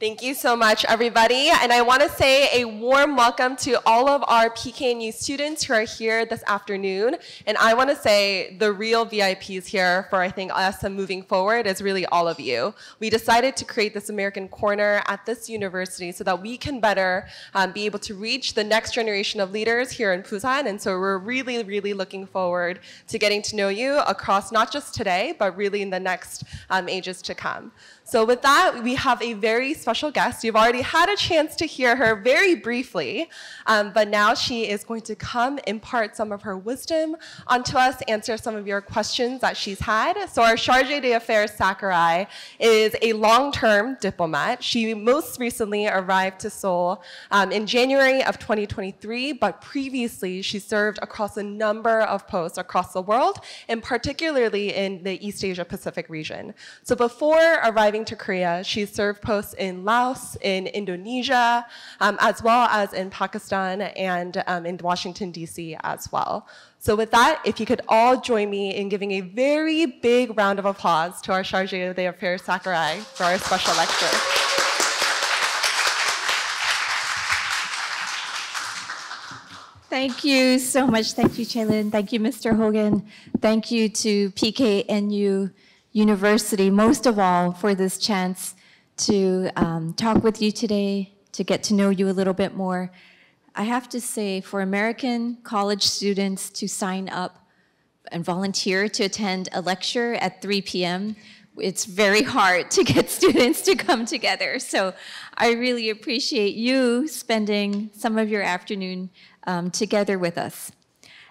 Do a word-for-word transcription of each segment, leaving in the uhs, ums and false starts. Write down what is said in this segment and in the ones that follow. Thank you so much, everybody. And I want to say a warm welcome to all of our P K N U students who are here this afternoon. And I want to say the real V I Ps here for, I think, us and moving forward is really all of you. We decided to create this American Corner at this university so that we can better um, be able to reach the next generation of leaders here in Busan. And so we're really, really looking forward to getting to know you across not just today, but really in the next um, ages to come. So with that, we have a very special guest. You've already had a chance to hear her very briefly, um, but now she is going to come impart some of her wisdom onto us, answer some of your questions that she's had. So our Chargé d'Affaires Sakurai is a long-term diplomat. She most recently arrived to Seoul um, in January of twenty twenty-three, but previously she served across a number of posts across the world, and particularly in the East Asia Pacific region. So before arriving to Korea, she served posts in Laos, in Indonesia, um, as well as in Pakistan and um, in Washington, D C as well. So with that, if you could all join me in giving a very big round of applause to our Chargé d'Affaires Sakurai for our special lecture. Thank you so much. Thank you, Chae-lin. Thank you, Mister Hogan. Thank you to P K N U University, most of all, for this chance to um, talk with you today, to get to know you a little bit more. I have to say, for American college students to sign up and volunteer to attend a lecture at three p m, it's very hard to get students to come together. So I really appreciate you spending some of your afternoon um, together with us.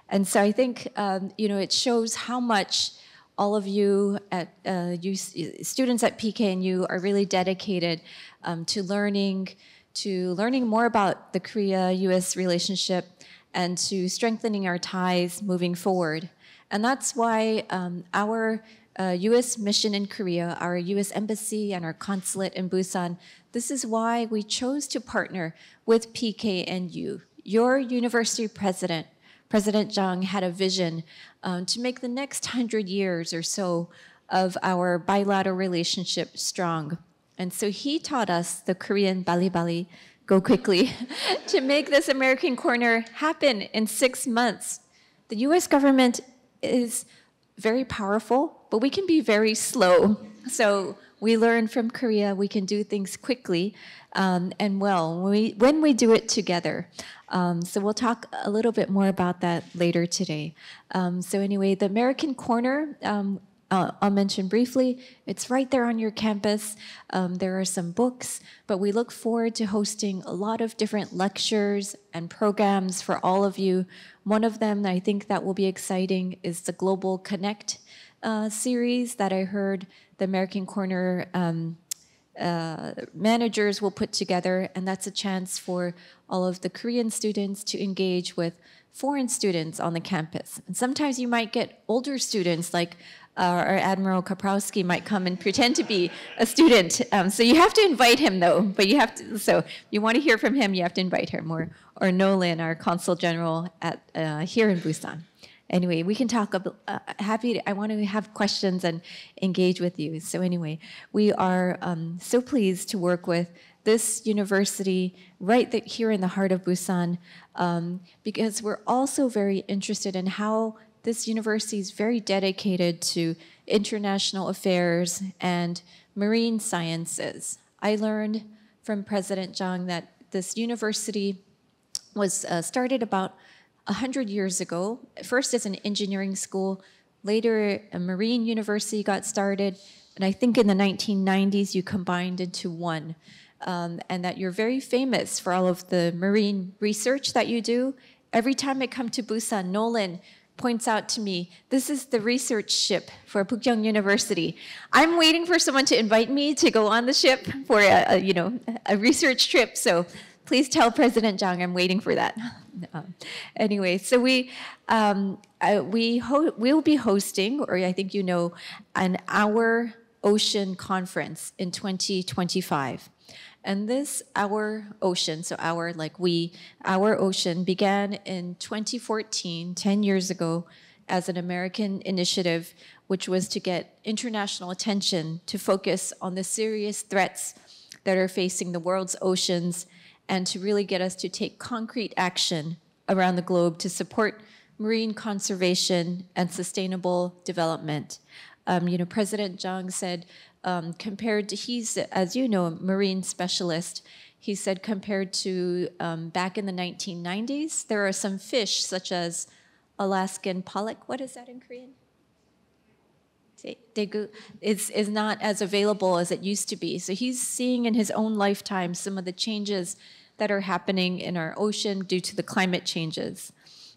And so I think um, you know, it shows how much all of you, at, uh, you students at P K N U are really dedicated um, to learning, to learning more about the Korea U S relationship and to strengthening our ties moving forward. And that's why um, our uh, U S mission in Korea, our U S embassy and our consulate in Busan, this is why we chose to partner with P K N U. Your university president, President Jung, had a vision um, to make the next hundred years or so of our bilateral relationship strong. And so he taught us the Korean bali bali, go quickly, to make this American Corner happen in six months. The U S government is very powerful, but we can be very slow. So we learn from Korea, we can do things quickly um, and well when we, when we do it together. Um, so we'll talk a little bit more about that later today. Um, so anyway, the American Corner, um, uh, I'll mention briefly, it's right there on your campus. Um, there are some books, but we look forward to hosting a lot of different lectures and programs for all of you. One of them that I think that will be exciting is the Global Connect uh, series that I heard the American Corner um, uh, managers will put together, and that's a chance for all of the Korean students to engage with foreign students on the campus. And sometimes you might get older students, like uh, our Admiral Kaprowski might come and pretend to be a student. Um, so you have to invite him, though. But you have to. So you want to hear from him, you have to invite him, or or Nolan, our Consul General at uh, here in Busan. Anyway, we can talk about, uh, happy to, I want to have questions and engage with you. So anyway, we are um, so pleased to work with this university right the, here in the heart of Busan, um, because we're also very interested in how this university is very dedicated to international affairs and marine sciences. I learned from President Jung that this university was uh, started about one hundred years ago, first as an engineering school, later a marine university got started, and I think in the nineteen nineties you combined into one, um, and that you're very famous for all of the marine research that you do. Every time I come to Busan, Nolan points out to me, this is the research ship for Pukyong University. I'm waiting for someone to invite me to go on the ship for a, a, you know, a research trip, so please tell President Jung I'm waiting for that. Um, anyway, so we um, uh, we ho we'll be hosting, or I think you know, an Our Ocean Conference in twenty twenty-five. And this Our Ocean, so our, like we, Our Ocean began in twenty fourteen, ten years ago, as an American initiative, which was to get international attention to focus on the serious threats that are facing the world's oceans, and to really get us to take concrete action around the globe to support marine conservation and sustainable development. Um, you know, President Jung said, um, compared to, he's, as you know, a marine specialist, he said compared to um, back in the nineteen nineties, there are some fish such as Alaskan pollock. What is that in Korean? Daegu is, is not as available as it used to be. So he's seeing in his own lifetime some of the changes that are happening in our ocean due to the climate changes.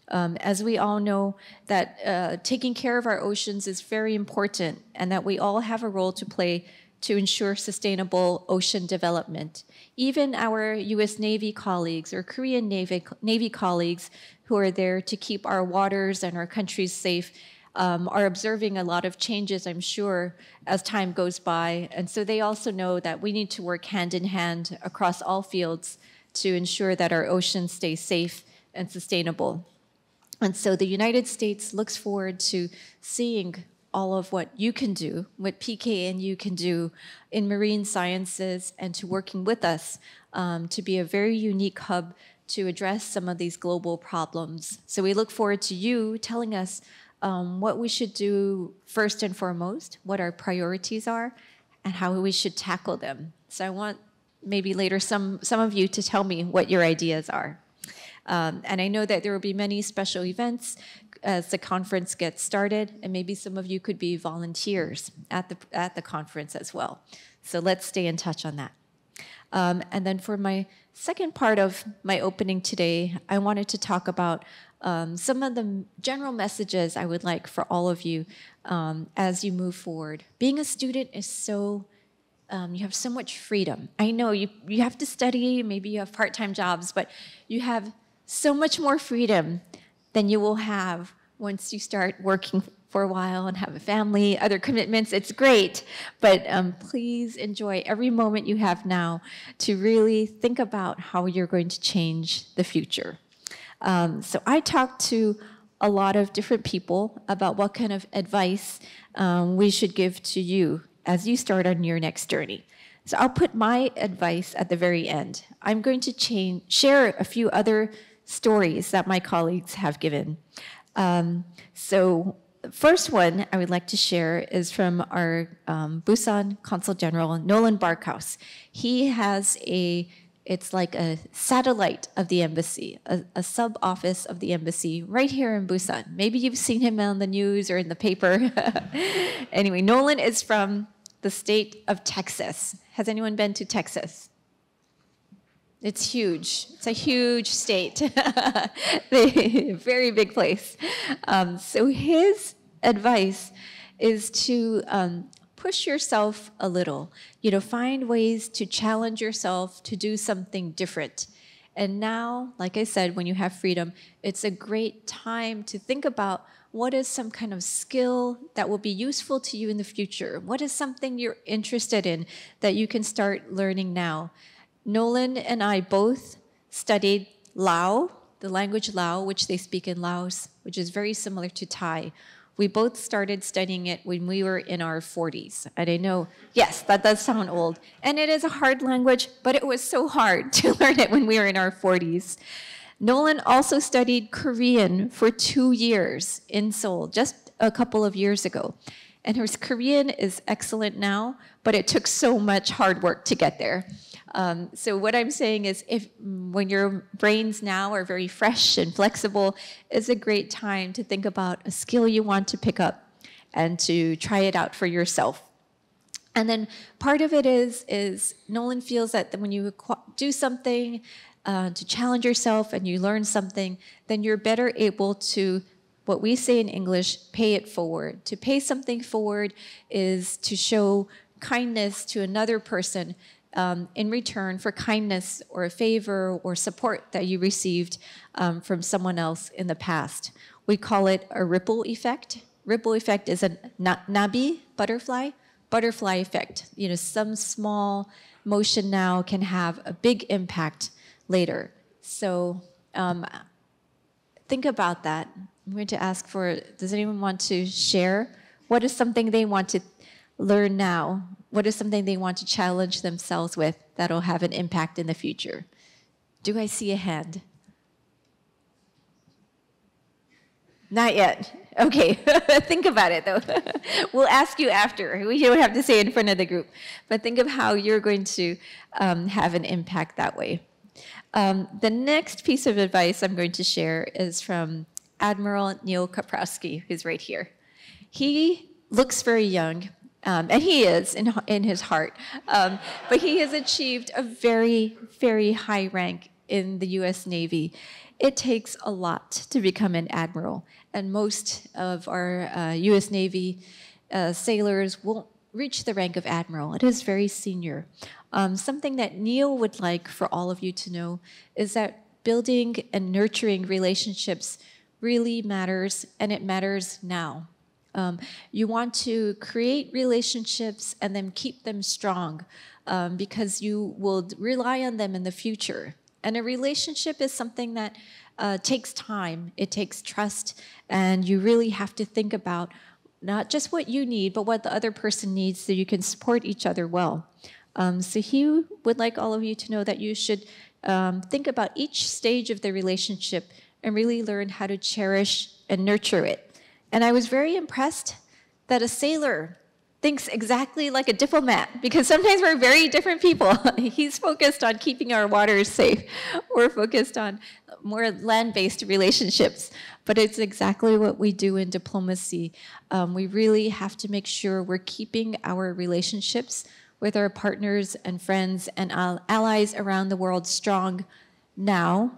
Um, as we all know, that uh, taking care of our oceans is very important, and that we all have a role to play to ensure sustainable ocean development. Even our U S Navy colleagues or Korean Navy, Navy colleagues who are there to keep our waters and our countries safe Um, are observing a lot of changes, I'm sure, as time goes by. And so they also know that we need to work hand in hand across all fields to ensure that our oceans stay safe and sustainable. And so the United States looks forward to seeing all of what you can do, what P K N U can do in marine sciences, and to working with us um, to be a very unique hub to address some of these global problems. So we look forward to you telling us Um, what we should do first and foremost, what our priorities are, and how we should tackle them. So I want maybe later some, some of you to tell me what your ideas are. Um, and I know that there will be many special events as the conference gets started, and maybe some of you could be volunteers at the, at the conference as well. So let's stay in touch on that. Um, and then for my second part of my opening today, I wanted to talk about Um, some of the general messages I would like for all of you um, as you move forward. Being a student is so, um, you have so much freedom. I know you, you have to study, maybe you have part-time jobs, but you have so much more freedom than you will have once you start working for a while and have a family, other commitments. It's great, but um, please enjoy every moment you have now to really think about how you're going to change the future. Um, so I talked to a lot of different people about what kind of advice um, we should give to you as you start on your next journey. So I'll put my advice at the very end. I'm going to change, share a few other stories that my colleagues have given. Um, so the first one I would like to share is from our um, Busan Consul General, Nolan Barkhouse. He has a It's like a satellite of the embassy, a, a sub-office of the embassy right here in Busan. Maybe you've seen him on the news or in the paper. Anyway, Nolan is from the state of Texas. Has anyone been to Texas? It's huge. It's a huge state. They, very big place. Um, so his advice is to Um, push yourself a little, you know, find ways to challenge yourself to do something different. And now, like I said, when you have freedom, it's a great time to think about what is some kind of skill that will be useful to you in the future? What is something you're interested in that you can start learning now? Nolan and I both studied Lao, the language Lao, which they speak in Laos, which is very similar to Thai. We both started studying it when we were in our forties. And I know, yes, that does sound old. And it is a hard language, but it was so hard to learn it when we were in our forties. Nolan also studied Korean for two years in Seoul, just a couple of years ago. And his Korean is excellent now, but it took so much hard work to get there. Um, so what I'm saying is, if when your brains now are very fresh and flexible, it's a great time to think about a skill you want to pick up and to try it out for yourself. And then part of it is, is Nolan feels that when you do something uh, to challenge yourself and you learn something, then you're better able to, what we say in English, pay it forward. To pay something forward is to show kindness to another person um, in return for kindness or a favor or support that you received um, from someone else in the past. We call it a ripple effect. Ripple effect is a na nabi, butterfly, butterfly effect. You know, some small motion now can have a big impact later. So um, think about that. I'm going to ask for, does anyone want to share? What is something they want to learn now? What is something they want to challenge themselves with that'll have an impact in the future? Do I see a hand? Not yet. Okay, think about it though. We'll ask you after. We don't have to say it in front of the group. But think of how you're going to um, have an impact that way. Um, the next piece of advice I'm going to share is from Admiral Neil Kaprowski, who's right here. He looks very young, um, and he is in, in his heart, um, but he has achieved a very, very high rank in the U S Navy. It takes a lot to become an admiral, and most of our uh, U S Navy uh, sailors won't reach the rank of admiral. It is very senior. Um, something that Neil would like for all of you to know is that building and nurturing relationships really matters, and it matters now. Um, you want to create relationships and then keep them strong um, because you will rely on them in the future. And a relationship is something that uh, takes time, it takes trust, and you really have to think about not just what you need, but what the other person needs so you can support each other well. Um, so he would like all of you to know that you should um, think about each stage of the relationship and really learn how to cherish and nurture it. And I was very impressed that a sailor thinks exactly like a diplomat, because sometimes we're very different people. He's focused on keeping our waters safe. We're focused on more land-based relationships. But it's exactly what we do in diplomacy. Um, we really have to make sure we're keeping our relationships with our partners and friends and allies around the world strong now.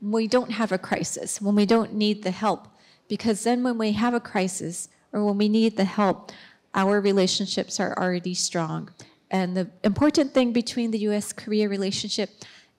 We don't have a crisis, when we don't need the help. Because then when we have a crisis or when we need the help, our relationships are already strong. And the important thing between the U S Korea relationship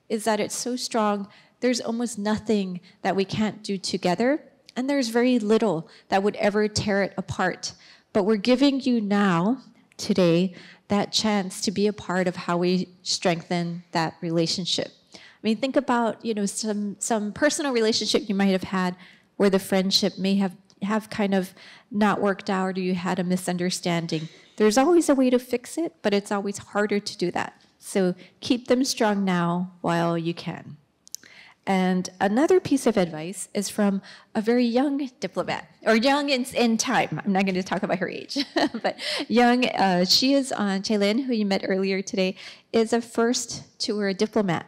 is that it's so strong, there's almost nothing that we can't do together, and there's very little that would ever tear it apart. But we're giving you now, today, that chance to be a part of how we strengthen that relationship. I mean, think about, you know, some, some personal relationship you might have had where the friendship may have, have kind of not worked out, or you had a misunderstanding. There's always a way to fix it, but it's always harder to do that. So keep them strong now while you can. And another piece of advice is from a very young diplomat, or young in, in time. I'm not going to talk about her age, but young, uh, she is on, Chae-lin, who you met earlier today, is a first tour diplomat.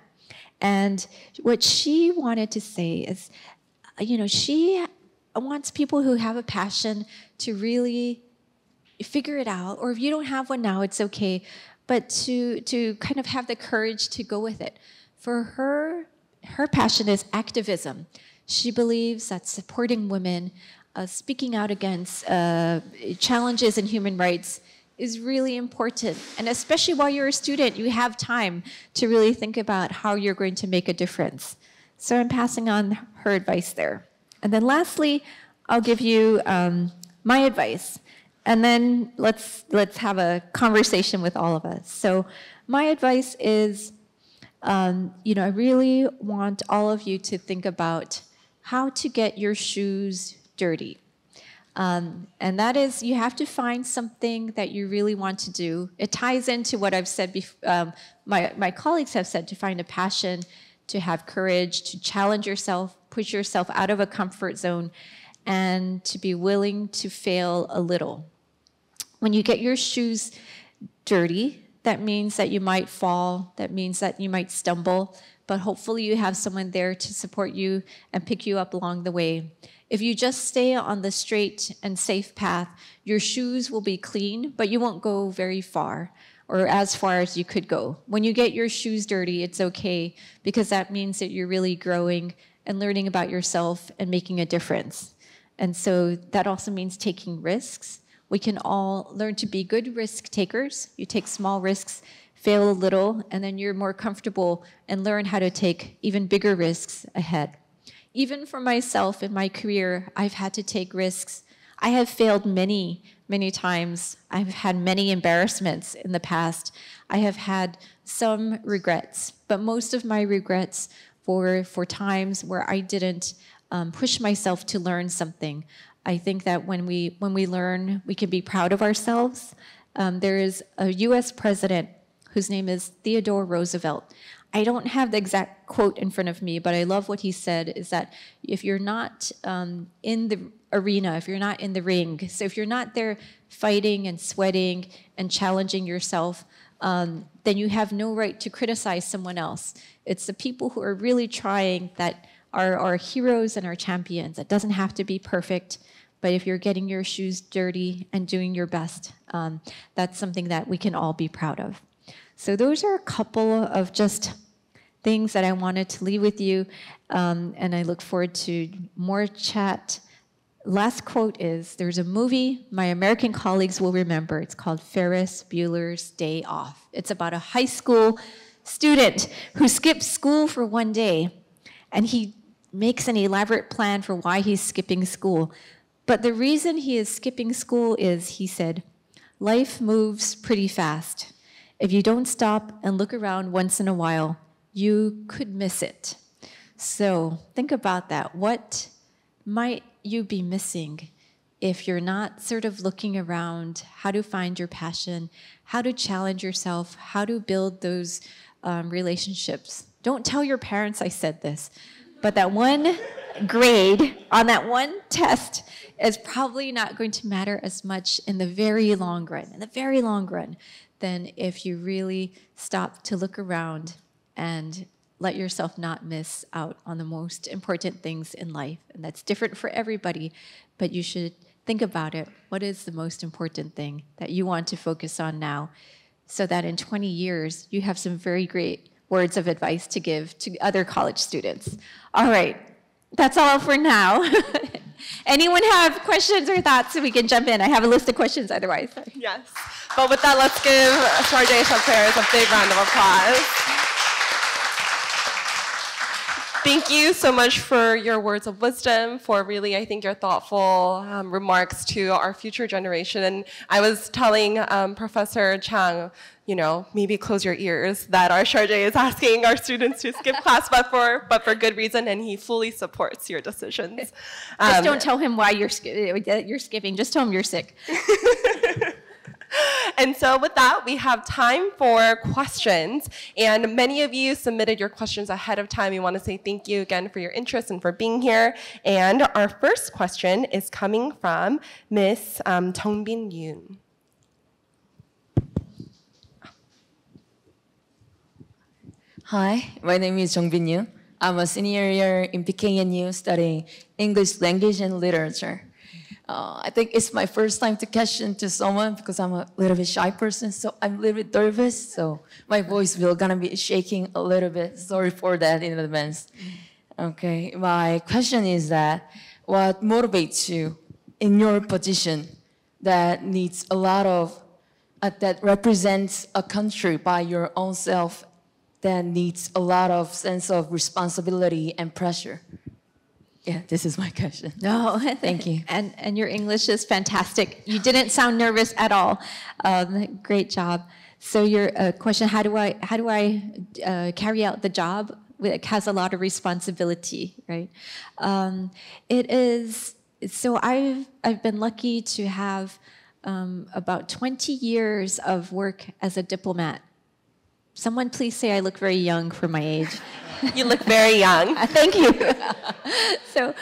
And what she wanted to say is, you know, she wants people who have a passion to really figure it out, or if you don't have one now, it's okay, but to, to kind of have the courage to go with it. For her, her passion is activism. She believes that supporting women, uh, speaking out against uh, challenges in human rights is really important. And especially while you're a student, you have time to really think about how you're going to make a difference. So I'm passing on her advice there. And then lastly, I'll give you um, my advice. And then let's, let's have a conversation with all of us. So my advice is, um, you know, I really want all of you to think about how to get your shoes dirty. Um, and that is, you have to find something that you really want to do. It ties into what I've said, um, my, my colleagues have said, to find a passion, to have courage, to challenge yourself, push yourself out of a comfort zone, and to be willing to fail a little. When you get your shoes dirty, that means that you might fall, that means that you might stumble, but hopefully you have someone there to support you and pick you up along the way. If you just stay on the straight and safe path, your shoes will be clean, but you won't go very far, or as far as you could go. When you get your shoes dirty, it's okay, because that means that you're really growing and learning about yourself and making a difference. And so that also means taking risks. We can all learn to be good risk takers. You take small risks, fail a little, and then you're more comfortable and learn how to take even bigger risks ahead. Even for myself in my career, I've had to take risks. I have failed many, many times. I've had many embarrassments in the past. I have had some regrets, but most of my regrets were for times where I didn't um, push myself to learn something. I think that when we, when we learn, we can be proud of ourselves, um, there is a U S president whose name is Theodore Roosevelt. I don't have the exact quote in front of me, but I love what he said, is that if you're not um, in the arena, if you're not in the ring, so if you're not there fighting and sweating and challenging yourself, um, then you have no right to criticize someone else. It's the people who are really trying that are our heroes and our champions. It doesn't have to be perfect, but if you're getting your shoes dirty and doing your best, um, that's something that we can all be proud of. So those are a couple of just things that I wanted to leave with you, um, and I look forward to more chat. Last quote is, there's a movie my American colleagues will remember. It's called Ferris Bueller's Day Off. It's about a high school student who skips school for one day, and he makes an elaborate plan for why he's skipping school. But the reason he is skipping school is, he said, life moves pretty fast. If you don't stop and look around once in a while, you could miss it. So think about that. What might you be missing if you're not sort of looking around, how to find your passion, how to challenge yourself, how to build those um, relationships? Don't tell your parents I said this, but that one grade on that one test is probably not going to matter as much in the very long run, in the very long run. Than if you really stop to look around and let yourself not miss out on the most important things in life. And that's different for everybody, but you should think about it. What is the most important thing that you want to focus on now, so that in twenty years, you have some very great words of advice to give to other college students? All right, that's all for now. Anyone have questions or thoughts? So we can jump in. I have a list of questions otherwise. Sorry. Yes. But with that, let's give Sarjay Shapeiris a big round of applause. Thank you so much for your words of wisdom, for really, I think, your thoughtful um, remarks to our future generation. And I was telling um, Professor Chang, you know, maybe close your ears, that our Sarjay is asking our students to skip class, but for, but for good reason, and he fully supports your decisions. Um, just don't tell him why you're, you're skipping. Just tell him you're sick. And so with that, we have time for questions. And many of you submitted your questions ahead of time. We want to say thank you again for your interest and for being here. And our first question is coming from Miz Um, Jungbin Yoon. Hi, my name is Jungbin Yoon. I'm a senior year in P K N U studying English language and literature. Uh, I think it's my first time to question to someone, because I'm a little bit shy person, so I'm a little bit nervous, so my voice will gonna be shaking a little bit. Sorry for that in advance. Okay, my question is that, what motivates you in your position that needs a lot of, uh, that represents a country by your own self, that needs a lot of sense of responsibility and pressure? Yeah, this is my question. No, thank you. And, and your English is fantastic. You didn't sound nervous at all. Um, great job. So your uh, question, how do I, how do I uh, carry out the job? It has a lot of responsibility, right? Um, it is, so I've, I've been lucky to have um, about twenty years of work as a diplomat. Someone please say I look very young for my age. You look very young. Thank you. So,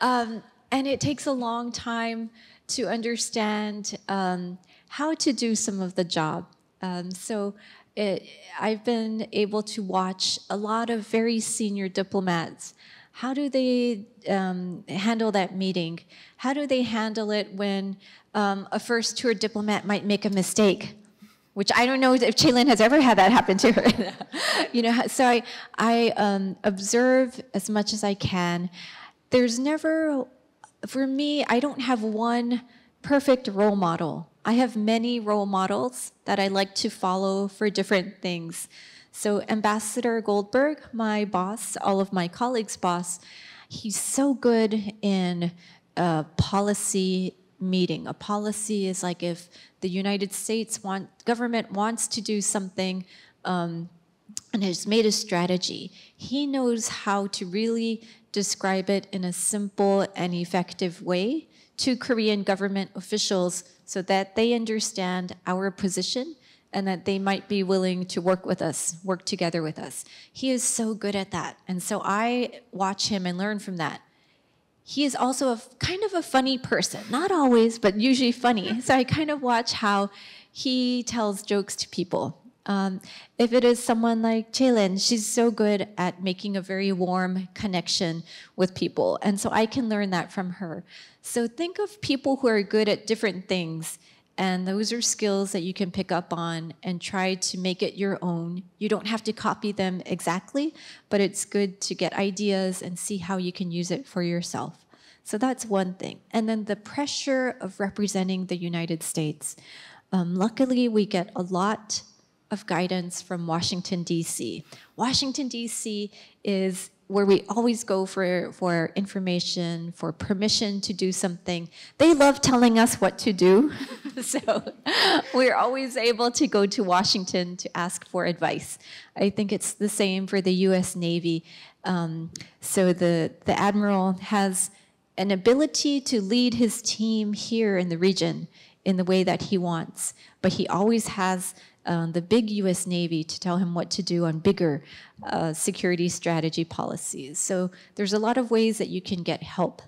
um, and it takes a long time to understand um, how to do some of the job. Um, so it, I've been able to watch a lot of very senior diplomats. How do they um, handle that meeting? How do they handle it when um, a first tour diplomat might make a mistake? Which I don't know if Chae-lin has ever had that happen to her. You know, so I, I um, observe as much as I can. There's never, for me, I don't have one perfect role model. I have many role models that I like to follow for different things. So Ambassador Goldberg, my boss, all of my colleagues' boss, he's so good in uh, policy meeting. A policy is like if the United States want, government wants to do something um, and has made a strategy, he knows how to really describe it in a simple and effective way to Korean government officials so that they understand our position and that they might be willing to work with us, work together with us. He is so good at that. And so I watch him and learn from that. He is also a kind of a funny person, not always, but usually funny. So I kind of watch how he tells jokes to people. Um, if it is someone like Chae-lin, she's so good at making a very warm connection with people. And so I can learn that from her. So think of people who are good at different things. And those are skills that you can pick up on and try to make it your own. You don't have to copy them exactly, but it's good to get ideas and see how you can use it for yourself. So that's one thing. And then the pressure of representing the United States. Um, luckily, we get a lot of guidance from Washington, D C Washington, D C is where we always go for, for information, for permission to do something. They love telling us what to do. So we're always able to go to Washington to ask for advice. I think it's the same for the U S Navy. Um, so the, the Admiral has an ability to lead his team here in the region in the way that he wants, but he always has Um, the big U S Navy to tell him what to do on bigger uh, security strategy policies. So there's a lot of ways that you can get help.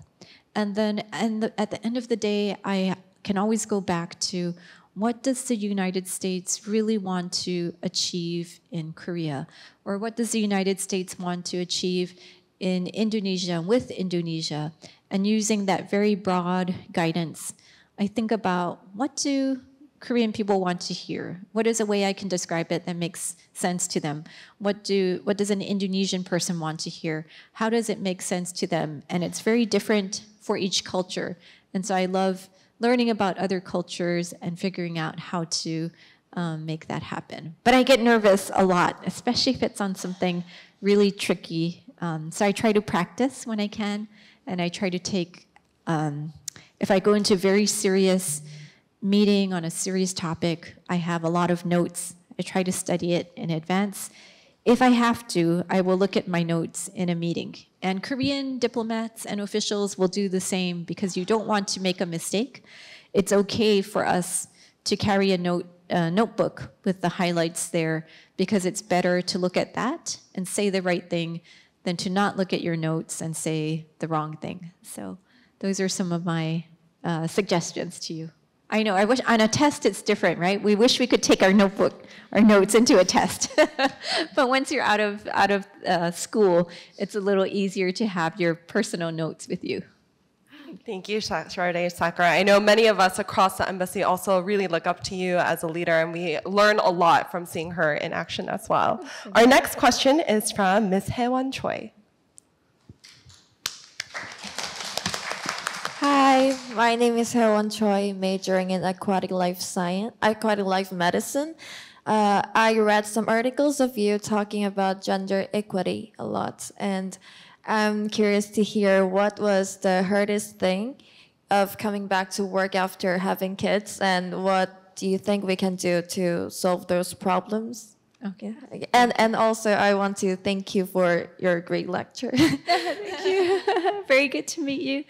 And then and the, at the end of the day, I can always go back to what does the United States really want to achieve in Korea? Or what does the United States want to achieve in Indonesia and with Indonesia? And using that very broad guidance, I think about what do Korean people want to hear? What is a way I can describe it that makes sense to them? What do what does an Indonesian person want to hear? How does it make sense to them? And it's very different for each culture. And so I love learning about other cultures and figuring out how to um, make that happen. But I get nervous a lot, especially if it's on something really tricky. Um, so I try to practice when I can, and I try to take, um, if I go into very serious meeting on a serious topic, I have a lot of notes. I try to study it in advance. If I have to, I will look at my notes in a meeting. And Korean diplomats and officials will do the same because you don't want to make a mistake. It's okay for us to carry a note, a notebook with the highlights there because it's better to look at that and say the right thing than to not look at your notes and say the wrong thing. So those are some of my uh, suggestions to you. I know, I wish, on a test it's different, right? We wish we could take our notebook, our notes into a test. But once you're out of, out of uh, school, it's a little easier to have your personal notes with you. Thank you, Chae-lin Sakurai. I know many of us across the embassy also really look up to you as a leader, and we learn a lot from seeing her in action as well. Our next question is from Miz Heowon Choi. Hi, my name is Heowon Choi, majoring in aquatic life science, aquatic life medicine. Uh, I read some articles of you talking about gender equity a lot, and I'm curious to hear what was the hardest thing of coming back to work after having kids, and what do you think we can do to solve those problems? Okay. And and also, I want to thank you for your great lecture. Thank you. Very good to meet you.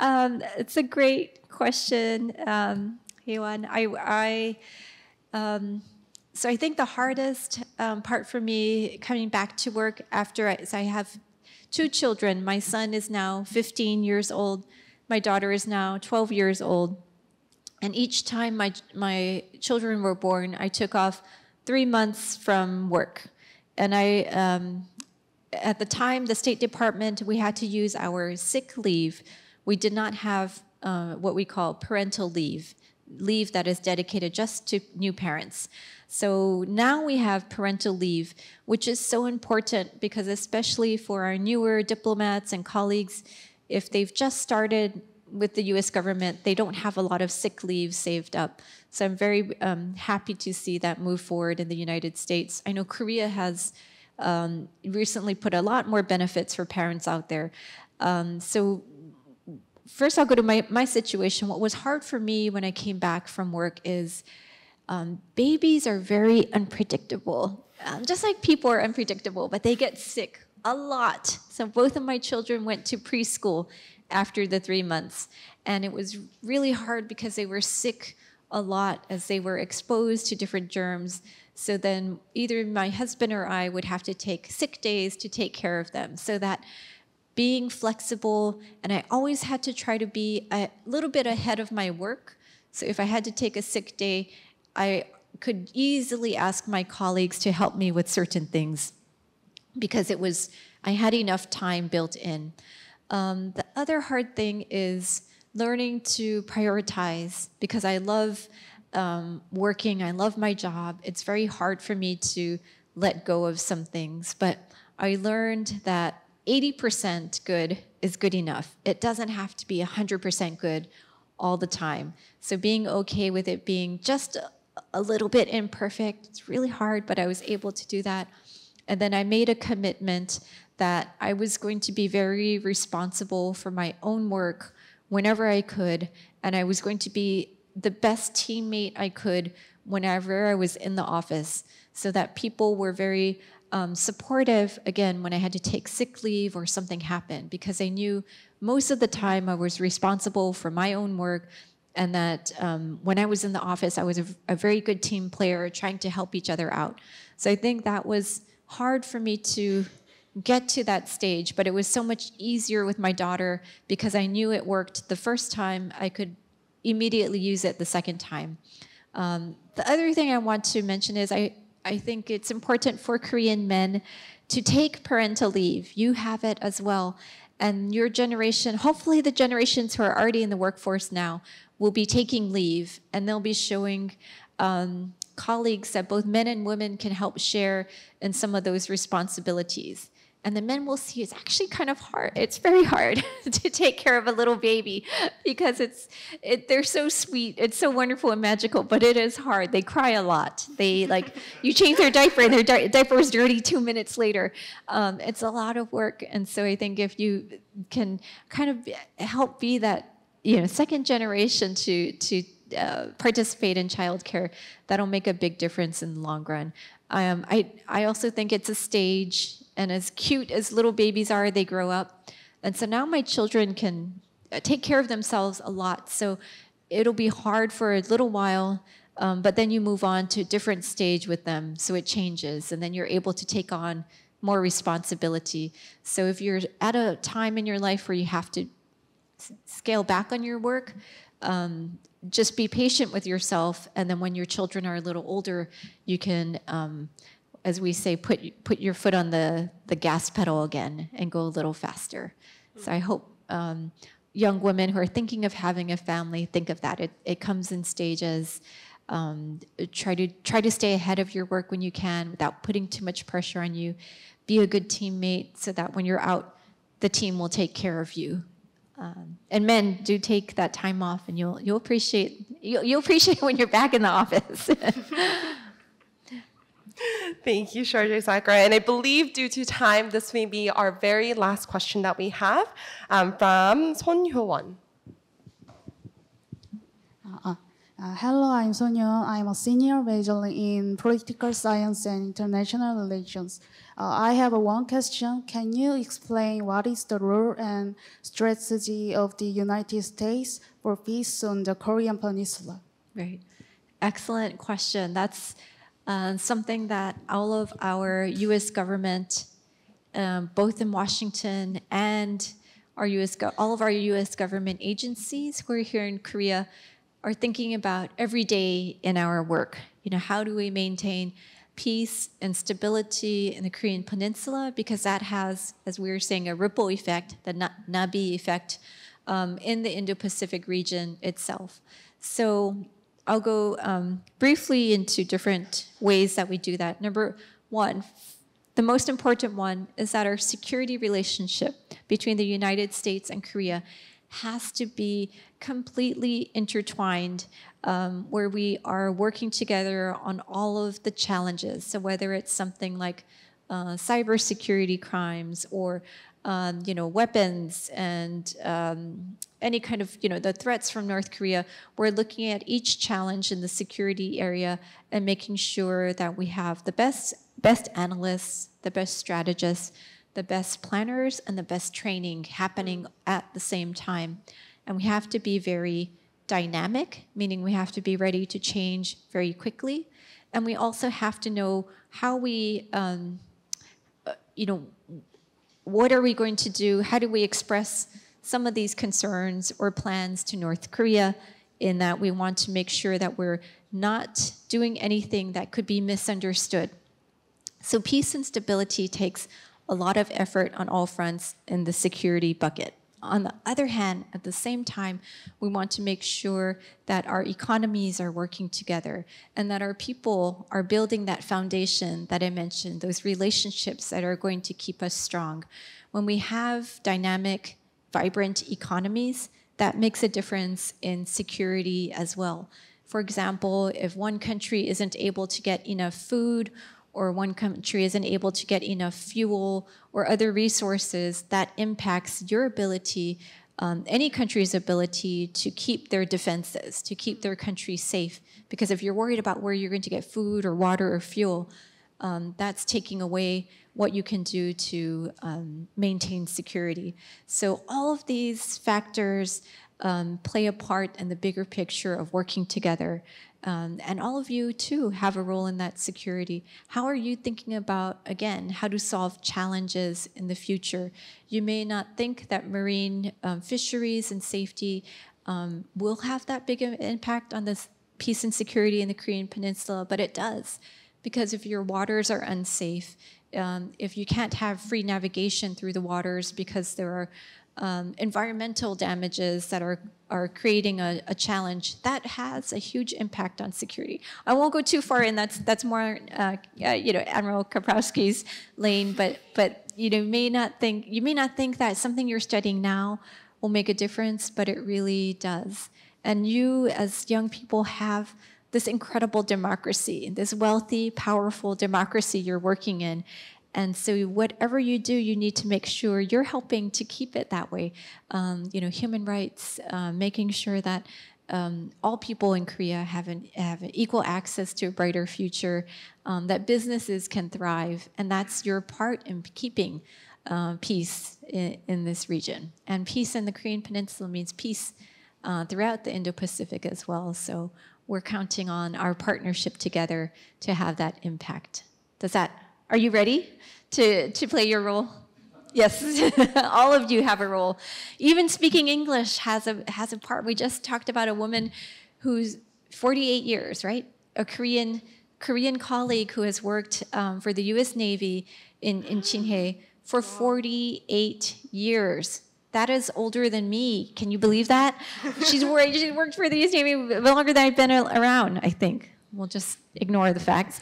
Um, it's a great question, um, Heowon. I, I um, so I think the hardest um, part for me coming back to work after I, so I have two children. My son is now fifteen years old. My daughter is now twelve years old. And each time my my children were born, I took off three months from work. And I, um, at the time, the State Department, we had to use our sick leave. We did not have uh, what we call parental leave, leave that is dedicated just to new parents. So now we have parental leave, which is so important because especially for our newer diplomats and colleagues, if they've just started with the U S government, they don't have a lot of sick leave saved up. So I'm very um, happy to see that move forward in the United States. I know Korea has um, recently put a lot more benefits for parents out there. Um, so first I'll go to my, my situation. What was hard for me when I came back from work is um, babies are very unpredictable. Um, just like people are unpredictable, but they get sick a lot. So both of my children went to preschool after the three months. And it was really hard because they were sick a lot as they were exposed to different germs. So then either my husband or I would have to take sick days to take care of them. So that being flexible, and I always had to try to be a little bit ahead of my work. So if I had to take a sick day, I could easily ask my colleagues to help me with certain things because it was, I had enough time built in. Um, the other hard thing is learning to prioritize, because I love um, working, I love my job. It's very hard for me to let go of some things, but I learned that eighty percent good is good enough. It doesn't have to be one hundred percent good all the time. So being okay with it being just a, a little bit imperfect, it's really hard, but I was able to do that. And then I made a commitment that I was going to be very responsible for my own work whenever I could, and I was going to be the best teammate I could whenever I was in the office, so that people were very um, supportive, again, when I had to take sick leave or something happened, because I knew most of the time I was responsible for my own work, and that um, when I was in the office, I was a, a very good team player trying to help each other out. So I think that was hard for me to get to that stage, but it was so much easier with my daughter because I knew it worked the first time. I could immediately use it the second time. Um, the other thing I want to mention is I, I think it's important for Korean men to take parental leave. You have it as well. And your generation, hopefully the generations who are already in the workforce now, will be taking leave, and they'll be showing um, colleagues that both men and women can help share in some of those responsibilities. And the men will see it's actually kind of hard. It's very hard to take care of a little baby because it's it, they're so sweet. It's so wonderful and magical, but it is hard. They cry a lot. They like you change their diaper and their di diaper is dirty two minutes later. Um, it's a lot of work, and so I think if you can kind of help be that you know second generation to to uh, participate in childcare, that'll make a big difference in the long run. Um, I I also think it's a stage. And as cute as little babies are, they grow up. And so now my children can take care of themselves a lot. So it'll be hard for a little while, um, but then you move on to a different stage with them. So it changes, and then you're able to take on more responsibility. So if you're at a time in your life where you have to scale back on your work, um, just be patient with yourself. And then when your children are a little older, you can... Um, as we say, put put your foot on the, the gas pedal again and go a little faster. So I hope um, young women who are thinking of having a family think of that. It, it comes in stages. Um, try to try to stay ahead of your work when you can without putting too much pressure on you. Be a good teammate so that when you're out, the team will take care of you. Um, and men, do take that time off, and you'll you'll appreciate you'll, you'll appreciate when you're back in the office. Thank you, Sharjay Sakurai. And I believe due to time, this may be our very last question that we have um, from Son Hyo-won. Uh, uh, hello, I'm Son Hyo-won. I'm a senior majoring in political science and international relations. Uh, I have a one question. Can you explain what is the role and strategy of the United States for peace on the Korean Peninsula? Right. Excellent question. That's... Uh, something that all of our U S government, um, both in Washington and our U S all of our U S government agencies who are here in Korea are thinking about every day in our work. You know, how do we maintain peace and stability in the Korean Peninsula? Because that has, as we were saying, a ripple effect, the na Nabi effect, um, in the Indo-Pacific region itself. So I'll go um, briefly into different ways that we do that. Number one, the most important one, is that our security relationship between the United States and Korea has to be completely intertwined, um, where we are working together on all of the challenges. So whether it's something like uh, cybersecurity crimes or um, you know, weapons and um, any kind of, you know, the threats from North Korea, we're looking at each challenge in the security area and making sure that we have the best best analysts, the best strategists, the best planners, and the best training happening at the same time. And we have to be very dynamic, meaning we have to be ready to change very quickly. And we also have to know how we, um, you know, what are we going to do? How do we express some of these concerns or plans to North Korea, in that we want to make sure that we're not doing anything that could be misunderstood. So peace and stability takes a lot of effort on all fronts in the security bucket. On the other hand, at the same time, we want to make sure that our economies are working together and that our people are building that foundation that I mentioned, those relationships that are going to keep us strong. When we have dynamic, vibrant economies, that makes a difference in security as well. For example, if one country isn't able to get enough food, or one country isn't able to get enough fuel or other resources, that impacts your ability, um, any country's ability to keep their defenses, to keep their country safe. Because if you're worried about where you're going to get food or water or fuel, um, that's taking away what you can do to um, maintain security. So all of these factors um, play a part in the bigger picture of working together. Um, and all of you, too, have a role in that security. How are you thinking about, again, how to solve challenges in the future? You may not think that marine um, fisheries and safety um, will have that big impact on this peace and security in the Korean Peninsula, but it does. Because if your waters are unsafe, um, if you can't have free navigation through the waters because there are Um, environmental damages that are, are creating a, a challenge, that has a huge impact on security. I won't go too far in, that's, that's more, uh, uh, you know, Admiral Kaprowski's lane, but, but you know, may not think, you may not think that something you're studying now will make a difference, but it really does. And you, as young people, have this incredible democracy, this wealthy, powerful democracy you're working in. And so whatever you do, you need to make sure you're helping to keep it that way. Um, you know, human rights, uh, making sure that um, all people in Korea have, an, have an equal access to a brighter future, um, that businesses can thrive. And that's your part in keeping uh, peace in, in this region. And peace in the Korean Peninsula means peace uh, throughout the Indo-Pacific as well. So we're counting on our partnership together to have that impact. Does that Are you ready to, to play your role? Yes, all of you have a role. Even speaking English has a, has a part. We just talked about a woman who's forty-eight years, right? A Korean, Korean colleague who has worked um, for the U S Navy in, in Chinhae for forty-eight years. That is older than me. Can you believe that? She's worried, she worked for the U S Navy longer than I've been around, I think. We'll just ignore the facts.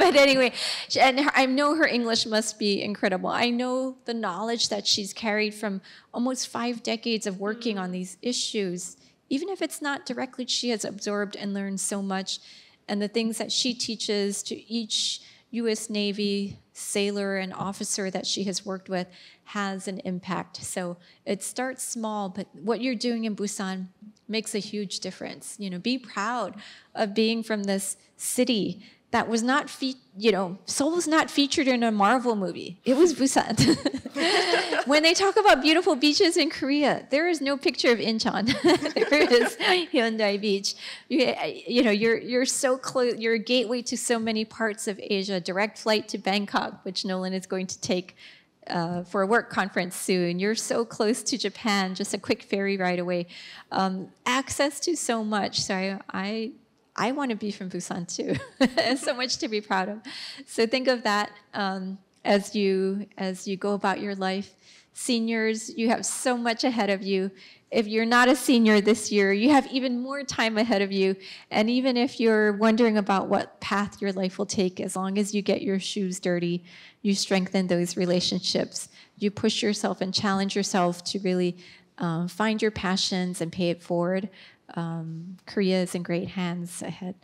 But anyway, and her, I know her English must be incredible. I know the knowledge that she's carried from almost five decades of working on these issues. Even if it's not directly, she has absorbed and learned so much. And the things that she teaches to each U S Navy sailor and officer that she has worked with has an impact. So it starts small, but what you're doing in Busan makes a huge difference. You know, be proud of being from this city that was not, fe you know, Seoul was not featured in a Marvel movie. It was Busan. When they talk about beautiful beaches in Korea, there is no picture of Incheon. There is Haeundae Beach. You, you know, you're you're so close. You're a gateway to so many parts of Asia. Direct flight to Bangkok, which Nolan is going to take Uh, for a work conference soon. You're so close to Japan, just a quick ferry ride away. Um, access to so much. So I, I, I want to be from Busan too. So much to be proud of. So think of that um, as you as you go about your life. Seniors, you have so much ahead of you. If you're not a senior this year, you have even more time ahead of you. And even if you're wondering about what path your life will take, as long as you get your shoes dirty, you strengthen those relationships. You push yourself and challenge yourself to really uh, find your passions and pay it forward. Um, Korea is in great hands ahead.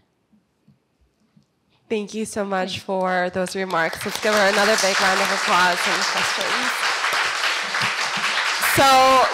Thank you so much for those remarks. Let's give her another big round of applause and questions. So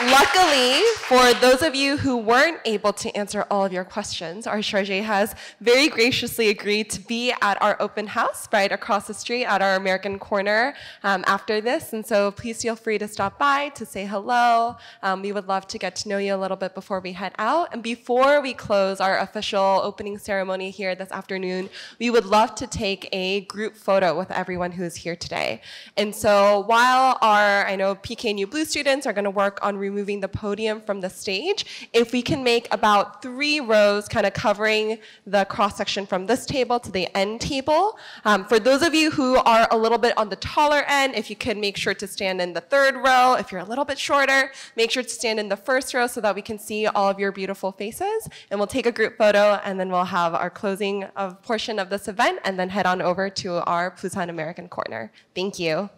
luckily, for those of you who weren't able to answer all of your questions, our Chargé has very graciously agreed to be at our open house right across the street at our American Corner um, after this. And so please feel free to stop by to say hello. Um, we would love to get to know you a little bit before we head out. And before we close our official opening ceremony here this afternoon, we would love to take a group photo with everyone who is here today. And so while our, I know, P K N U Blue students are going to work on removing the podium from the stage, if we can make about three rows kind of covering the cross-section from this table to the end table. Um, for those of you who are a little bit on the taller end, if you could make sure to stand in the third row. If you're a little bit shorter, make sure to stand in the first row so that we can see all of your beautiful faces. And we'll take a group photo, and then we'll have our closing of portion of this event, and then head on over to our Busan American Corner. Thank you.